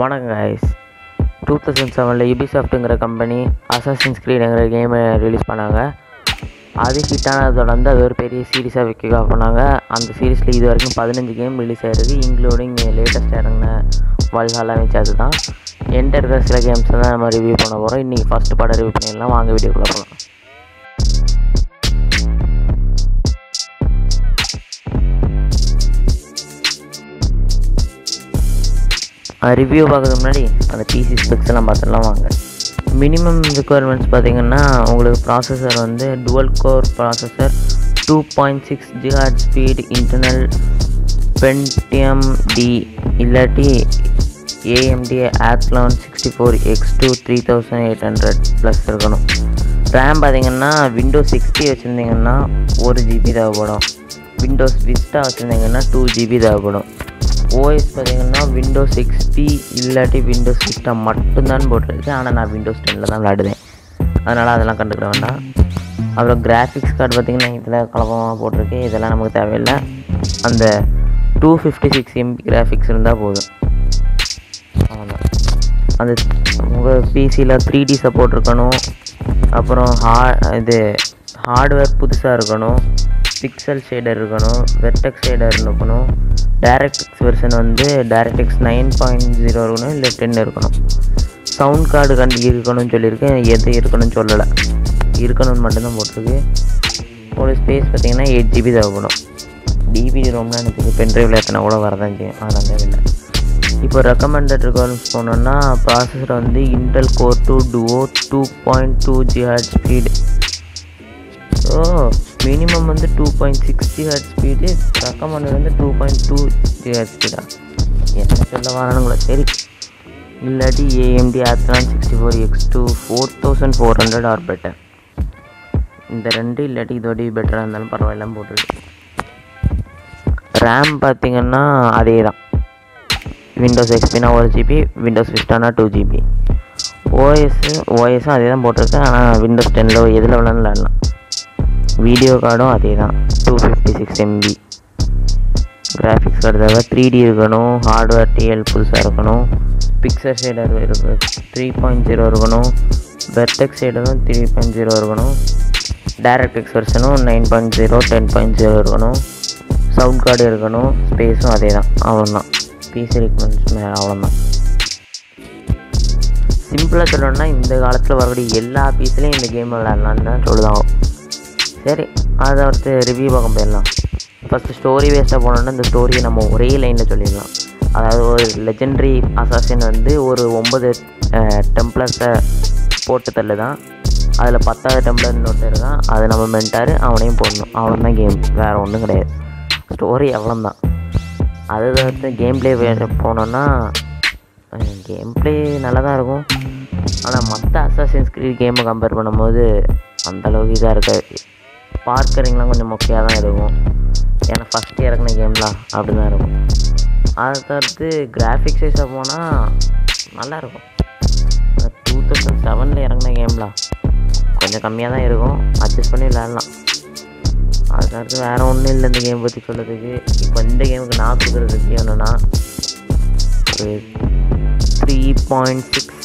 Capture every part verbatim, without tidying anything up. வணக்கம் guys. Two thousand செவனில் யூபிசாஃப்ட்டுங்கிற company Assassin's க்ரீடுங்கிற கேமை ரிலீஸ் பண்ணாங்க. அது ஹிட்டானதை தொடர்ந்து அது ஒரு பெரிய சீரீஸாக விக்கிக் ஆஃப் பண்ணாங்க. அந்த சீரீஸில் இது வரைக்கும் பதினஞ்சு கேம் ரிலீஸ் ஆகிருக்கு, இன்க்ளூடிங் லேட்டஸ்ட் இறங்கின வல்ஹாலாவே சேர்த்து தான். என்கிட்ட இருக்கிற சில கேம்ஸை தான் நம்ம ரிவ்யூ பண்ண போகிறோம். இன்றைக்கி ஃபஸ்ட்டு படம் ரிவ்யூ பண்ணிடலாம், வாங்க வீடியோக்குள்ளே போகலாம். ரிவ்யூ பார்க்குறதுக்கு முன்னாடி அந்த பிசி ஸ்பெக்ஸ்லாம் பார்த்துலாம் வாங்க. மினிமம் ரெக்குயர்மெண்ட்ஸ் பார்த்திங்கன்னா உங்களுக்கு ப்ராசஸர் வந்து dual core processor, two point six ஜிஹாட் ஸ்பீட், இன்டர்னல் பென்டியம் டி இல்லாட்டி AMD Athlon sixty four X two three thousand eight hundred plus இருக்கணும். ரேம் பார்த்திங்கன்னா விண்டோஸ் சிக்ஸ்டி வச்சுருந்திங்கன்னா ஒரு ஜிபி தேவைப்படும், விண்டோஸ் விஸ்டா வச்சுருந்திங்கன்னா டூ ஜிபி தேவைப்படும். ஓஎஸ் பார்த்திங்கன்னா விண்டோஸ் சிக்ஸ்டி இல்லாட்டி விண்டோஸ் விஸ்டா மட்டும்தான் போட்டுருச்சு. ஆனால் நான் விண்டோஸ் டென்னில் தான் விளாடுவேன், அதனால் அதெல்லாம் கண்டுக்கிற வேண்டாம். அப்புறம் கிராஃபிக்ஸ் கார்டு பார்த்திங்கன்னா இதில் கலப்பமாக போட்டிருக்கு, இதெல்லாம் நமக்கு தேவையில்லை. அந்த two fifty six MB graphics இருந்தால் போதும். ஆமாம், அந்த உங்கள் பிசியில் த்ரீ டி சப்போர்ட் இருக்கணும். அப்புறம் ஹா இது ஹார்ட்வேர் புதுசாக இருக்கணும், பிக்சல் ஷேடர் இருக்கணும், வெர்டெக்ஸ் ஷேடர் இருக்கணும். DirectX வெர்ஷன் வந்து DirectX நைன் பாயிண்ட் ஜீரோ இருக்கணும், இல்லை டென் இருக்கணும். சவுண்ட் கார்டு கண்டு இருக்கணும்னு சொல்லியிருக்கேன், எது இருக்கணும்னு சொல்லலை, இருக்கணும்னு மட்டும்தான் போட்டிருக்கு. ஒரு ஸ்பேஸ் பார்த்திங்கன்னா எயிட் ஜிபி தேவைப்படும். டிவிடி ரோம்லாம் எனக்கு பென்ட்ரைவில் எத்தனை கூட வரதான் செய்யும், அதெல்லாம் தேவையில்லை. இப்போ ரெக்கமெண்டட் ரெக்குயர்மெண்ட்ஸ் போனோன்னா ப்ராசஸர் வந்து Intel Core two Duo, two point two ஜிஹாட் ஸ்பீடு. ஸோ மினிமம் வந்து டூ பாயிண்ட் சிக்ஸ் ஜிஹாட் ஸ்பீடு, ரெக்கமெண்டட் வந்து டூ பாயிண்ட் டூ ஜிஹாட் ஸ்பீடா என்ன சொல்ல வரணுங்களா, சரி. இல்லாட்டி AMD Athlon sixty four X two four thousand four hundred or better. இந்த ரெண்டு இல்லாட்டி இதோடய பெட்டராக இருந்தாலும் பரவாயில்லாமல் போட்டுருக்கு. ரேம் பார்த்திங்கன்னா அதே தான், விண்டோஸ் எக்ஸ்பினா ஒரு ஜிபி, விண்டோஸ் விஸ்டானா டூ ஜிபி. ஓஎஸ்ஸு ஓஎஸும் அதே தான் போட்டிருக்கேன், ஆனால் விண்டோஸ் டென்னில் எதில் வேணாலும் விளாட்லாம். வீடியோ கார்டும் அதே தான், two fifty six MB graphics card தேவை, த்ரீ டி இருக்கணும், ஹார்ட்வேர் டிஎல் புதுசாக இருக்கணும், பிக்சர் ஷேடர் இருக்கு த்ரீ பாயிண்ட் ஜீரோ இருக்கணும், வெர்டெக்ஸ் ஷேடரும் த்ரீ பாயிண்ட் ஜீரோ இருக்கணும், DirectX வெர்ஷனும் nine point zero ten point zero இருக்கணும், சவுண்ட் கார்டு இருக்கணும், ஸ்பேஸும் அதே தான். அவ்வளோதான் பிசி ரெக்குயர்மெண்ட்ஸ், அவ்வளோதான். சிம்பிளாக சொல்லணும்னா இந்த காலத்தில் வரக்கூடிய எல்லா பிசிலையும் இந்த கேம் விளையாடலான்னு தான் சொல்லுதாகும். சரி, அதை அடுத்து ரிவ்யூ பக்கம் போயிடலாம். ஃபஸ்ட்டு ஸ்டோரி பேஸ்டாக போனோன்னா இந்த ஸ்டோரியை நம்ம ஒரே லைனில் சொல்லிடலாம். அதாவது ஒரு லெஜெண்ட்ரி அசாசின் வந்து ஒரு ஒம்பது டெம்ப்ளர்ஸை போட்டு தள்ளு தான், அதில் பத்தாவது டெம்ப்ளர் இன்னொருத்தர் தான், அதை நம்ம மென்டாரு அவனையும் போடணும், அவன் தான் கேம், வேறு ஒன்றும் கிடையாது. ஸ்டோரி எவ்வளோ தான். அதை அடுத்து கேம் பிளே போனோன்னா கேம் பிளே நல்லா தான் இருக்கும், ஆனால் மற்ற அசாசின்ஸ் க்ரீட் கேமை கம்பேர் பண்ணும்போது அந்தளவுக்கு இதாக இருக்காது. பார்க்கறீங்களாம் கொஞ்சம் மொக்கையாக தான் இருக்கும், ஏன்னா ஃபஸ்ட் இறக்குன கேம்லாம் அப்படி தான் இருக்கும். அதை தவிர்த்து கிராஃபிக்ஸ் வைஸாக போனால் நல்லாயிருக்கும். டூ தௌசண்ட் செவனில் இறங்கின கேம்லாம் கொஞ்சம் கம்மியாக தான் இருக்கும், அட்ஜஸ்ட் பண்ணி விளையாடலாம். அதுக்கடுத்து வேறு ஒன்றும் இல்லை இந்த கேம் பற்றி சொல்கிறதுக்கு. இப்போ இந்த கேமுக்கு நான் கொடுக்குறதுக்கு என்னென்னா ஒரு த்ரீ பாயிண்ட் சிக்ஸ்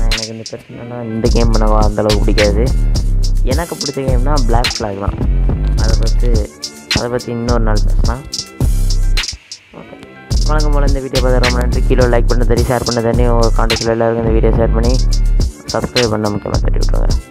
எனக்கு இந்த பிரச்சனைனா இந்த கேம் பண்ணவா அந்தளவுக்கு பிடிக்காது. எனக்கு பிடிச்ச கேம்னா பிளாக் ஃப்ளாக் தான். அதை பற்றி அதை பற்றி இன்னொரு நாள் பேசலாம். ஓகே, வணக்கம் போல். இந்த வீடியோ பார்த்து ரொம்ப நன்றி. கீழே லைக் பண்ண தரீ, ஷேர் பண்ண தண்ணி, உங்கள் காண்டாக்டில் எல்லாருக்கும் இந்த வீடியோ ஷேர் பண்ணி சப்ஸ்கிரைப் பண்ண முக்கியமாக தட்டி விட்டுருங்க.